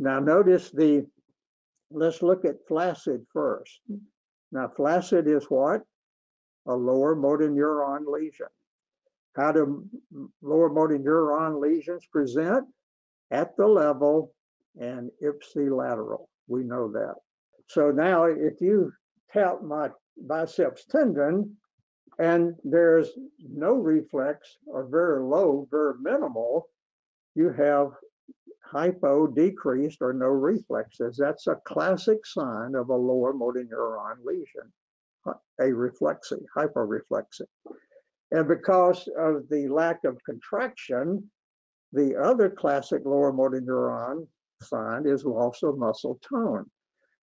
Now notice let's look at flaccid first. Now flaccid is what? A lower motor neuron lesion. How do lower motor neuron lesions present? At the level and ipsilateral, we know that. So now if you tap my biceps tendon and there's no reflex or very low, very minimal, you have hypo, decreased, or no reflexes. That's a classic sign of a lower motor neuron lesion, a reflexive, hyporeflexive. And because of the lack of contraction, the other classic lower motor neuron sign is loss of muscle tone.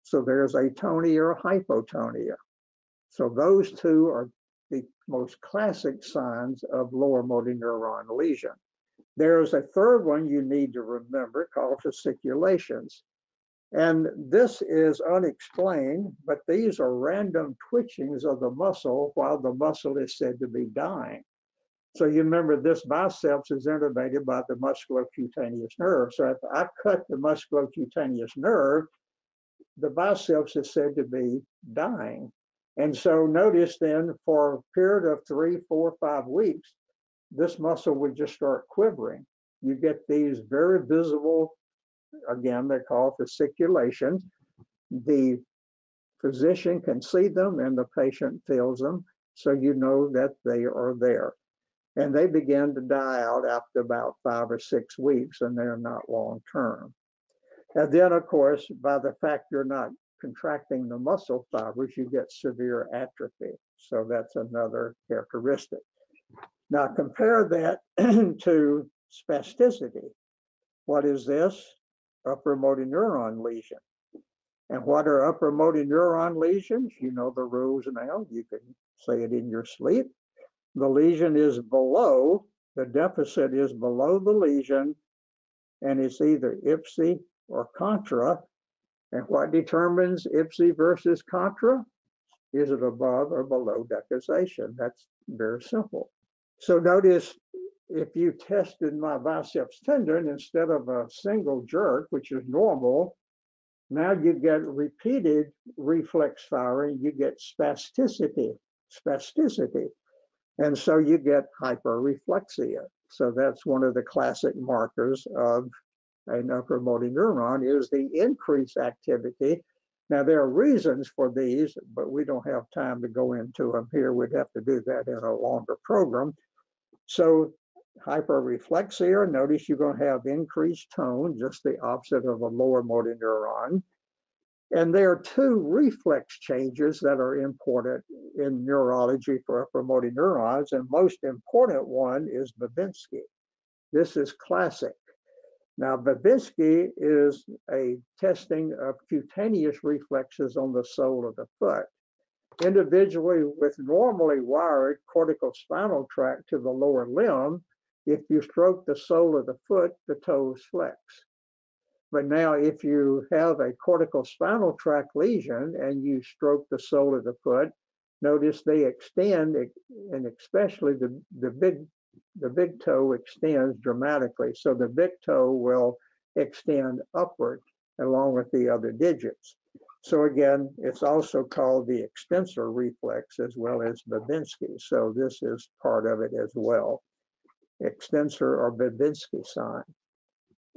So there's atonia or hypotonia. So those two are the most classic signs of lower motor neuron lesion. There's a third one you need to remember called fasciculations. And this is unexplained, but these are random twitchings of the muscle while the muscle is said to be dying. So you remember this biceps is innervated by the musculocutaneous nerve. So if I cut the musculocutaneous nerve, the biceps is said to be dying. And so notice then for a period of 3, 4, 5 weeks, this muscle would just start quivering. You get these very visible, again, they're called fasciculations. The physician can see them and the patient feels them, so you know that they are there. And they begin to die out after about 5 or 6 weeks, and they're not long-term. And then, of course, by the fact you're not contracting the muscle fibers, you get severe atrophy. So that's another characteristic. Now compare that to spasticity. What is this? Upper motor neuron lesion. And what are upper motor neuron lesions? You know the rules now. You can say it in your sleep. The lesion is below, the deficit is below the lesion, and it's either ipsi or contra. And what determines ipsi versus contra? Is it above or below decussation? That's very simple. So notice if you tested my biceps tendon, instead of a single jerk, which is normal, now you get repeated reflex firing, you get spasticity. And so you get hyperreflexia. So that's one of the classic markers of an upper motor neuron is the increased activity. Now there are reasons for these, but we don't have time to go into them here. We'd have to do that in a longer program. So hyperreflexia, notice you're going to have increased tone, just the opposite of a lower motor neuron. And there are two reflex changes that are important in neurology for upper motor neurons, and most important one is Babinski. This is classic. Now, Babinski is a testing of cutaneous reflexes on the sole of the foot. Individually with normally wired corticospinal tract to the lower limb, if you stroke the sole of the foot, the toes flex. But now if you have a corticospinal tract lesion and you stroke the sole of the foot, notice they extend, and especially the big toe extends dramatically. So the big toe will extend upward along with the other digits. So again, it's also called the extensor reflex as well as Babinski. So this is part of it as well. Extensor or Babinski sign.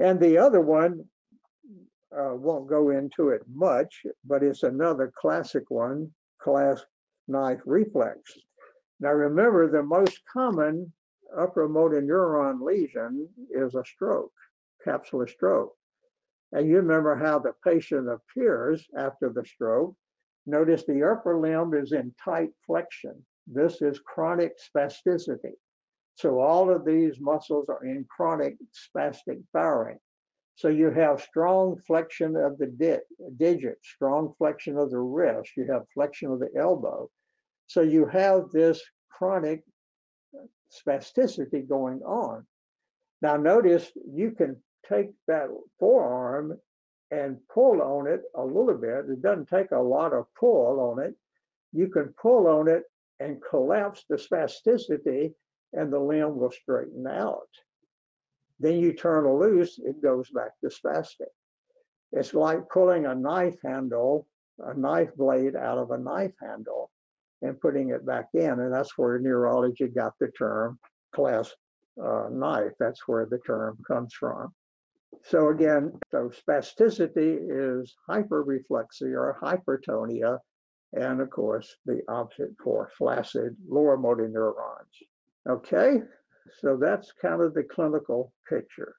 And the other one won't go into it much, but it's another classic one, clasp knife reflex. Now remember, the most common upper motor neuron lesion is a stroke, capsular stroke. And you remember how the patient appears after the stroke. Notice the upper limb is in tight flexion. This is chronic spasticity. So all of these muscles are in chronic spastic firing. So you have strong flexion of the digit, strong flexion of the wrist. You have flexion of the elbow. So you have this chronic spasticity going on. Now notice you can take that forearm and pull on it a little bit. It doesn't take a lot of pull on it. You can pull on it and collapse the spasticity and the limb will straighten out. Then you turn it loose, it goes back to spastic. It's like pulling a knife blade out of a knife handle and putting it back in. And that's where neurology got the term clasp knife. That's where the term comes from. So again, so spasticity is hyperreflexia or hypertonia, and of course, the opposite for flaccid lower motor neurons. Okay, so that's kind of the clinical picture.